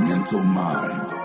Mental Mind.